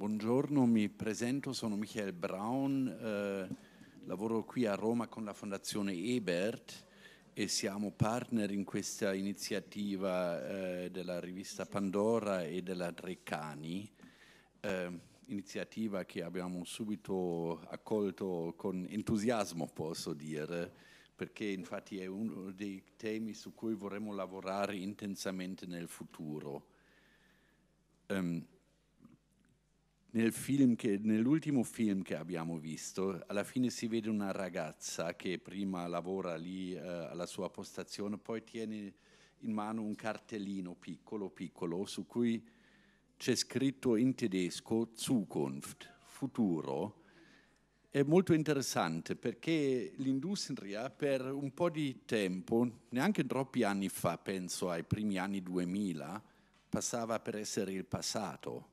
Buongiorno, mi presento, sono Michael Braun, lavoro qui a Roma con la Fondazione Ebert e siamo partner in questa iniziativa della rivista Pandora e della Trecani, iniziativa che abbiamo subito accolto con entusiasmo, posso dire, perché infatti è uno dei temi su cui vorremmo lavorare intensamente nel futuro. Nell'ultimo film che abbiamo visto, alla fine si vede una ragazza che prima lavora lì alla sua postazione, poi tiene in mano un cartellino piccolo piccolo su cui c'è scritto in tedesco Zukunft, futuro. È molto interessante perché l'industria per un po' di tempo, neanche troppi anni fa, penso ai primi anni 2000, passava per essere il passato.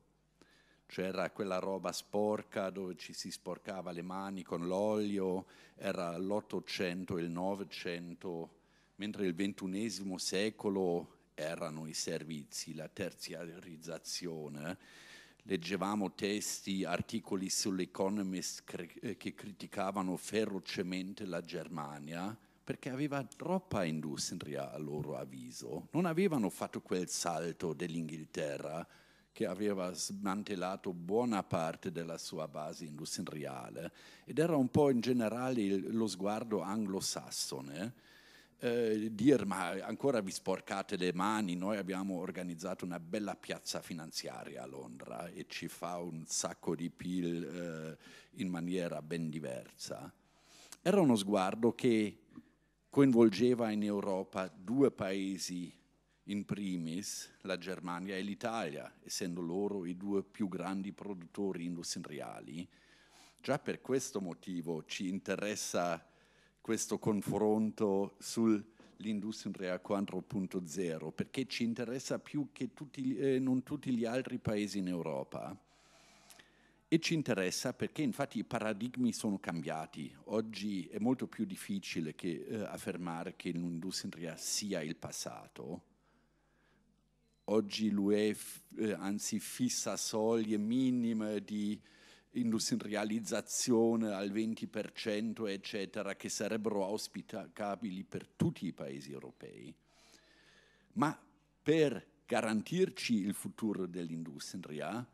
C'era quella roba sporca dove ci si sporcava le mani con l'olio, era l'800 e il 900, mentre il ventunesimo secolo erano i servizi, la terziarizzazione. Leggevamo testi, articoli sull'Economist che criticavano ferocemente la Germania perché aveva troppa industria a loro avviso. Non avevano fatto quel salto dell'Inghilterra che aveva smantellato buona parte della sua base industriale, ed era un po' in generale lo sguardo anglosassone, dire ma ancora vi sporcate le mani, noi abbiamo organizzato una bella piazza finanziaria a Londra e ci fa un sacco di PIL in maniera ben diversa. Era uno sguardo che coinvolgeva in Europa due paesi in primis, la Germania e l'Italia, essendo loro i due più grandi produttori industriali. Già per questo motivo ci interessa questo confronto sull'industria 4.0, perché ci interessa più che non tutti gli altri paesi in Europa. E ci interessa perché infatti i paradigmi sono cambiati. Oggi è molto più difficile che, affermare che l'industria sia il passato. Oggi l'UE anzi fissa soglie minime di industrializzazione al 20%, eccetera, che sarebbero auspicabili per tutti i paesi europei. Ma per garantirci il futuro dell'industria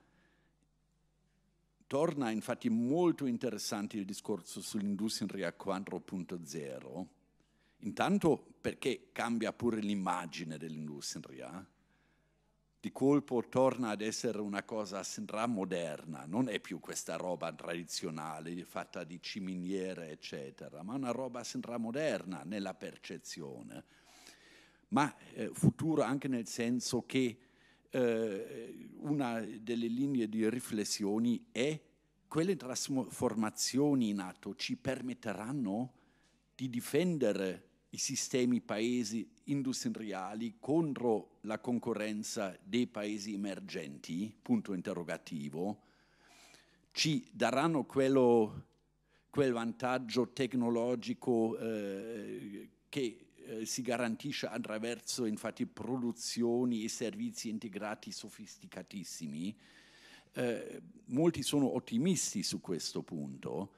torna infatti molto interessante il discorso sull'industria 4.0, intanto perché cambia pure l'immagine dell'industria. Di colpo torna ad essere una cosa stramoderna, non è più questa roba tradizionale fatta di ciminiere eccetera, ma una roba stramoderna nella percezione, ma futura anche nel senso che una delle linee di riflessioni è quelle trasformazioni in atto ci permetteranno di difendere i sistemi paesi industriali contro la concorrenza dei paesi emergenti, punto interrogativo, ci daranno quel vantaggio tecnologico che si garantisce attraverso infatti produzioni e servizi integrati sofisticatissimi. Molti sono ottimisti su questo punto.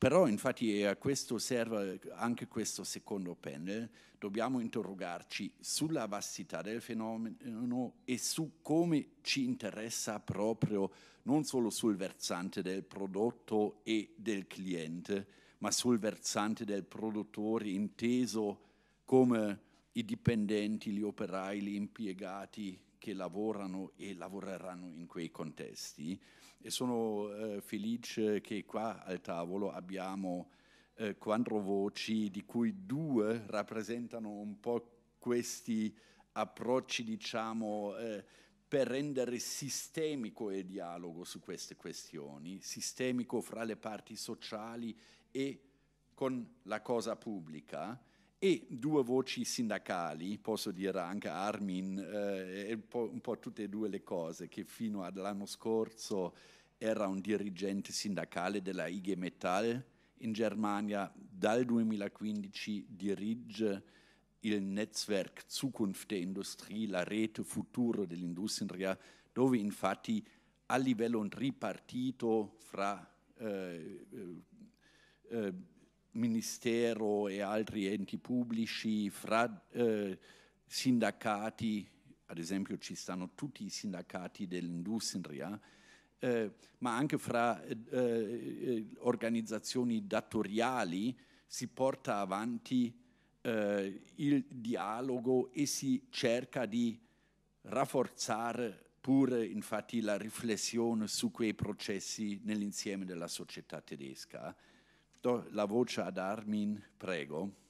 Però infatti a questo serve anche questo secondo panel, dobbiamo interrogarci sulla vastità del fenomeno e su come ci interessa proprio non solo sul versante del prodotto e del cliente, ma sul versante del produttore inteso come i dipendenti, gli operai, gli impiegati che lavorano e lavoreranno in quei contesti. E sono felice che qua al tavolo abbiamo quattro voci, di cui due rappresentano un po' questi approcci, diciamo, per rendere sistemico il dialogo su queste questioni, sistemico fra le parti sociali e con la cosa pubblica, e due voci sindacali, posso dire anche Armin, un po' tutte e due le cose, che fino all'anno scorso era un dirigente sindacale della IG Metall in Germania, dal 2015 dirige il Netzwerk Zukunft der Industrie, la rete futuro dell'industria, dove infatti a livello ripartito fra ministero e altri enti pubblici, fra sindacati, ad esempio ci stanno tutti i sindacati dell'industria, ma anche fra organizzazioni datoriali si porta avanti il dialogo e si cerca di rafforzare pure infatti la riflessione su quei processi nell'insieme della società tedesca. Do la voce ad Armin, prego.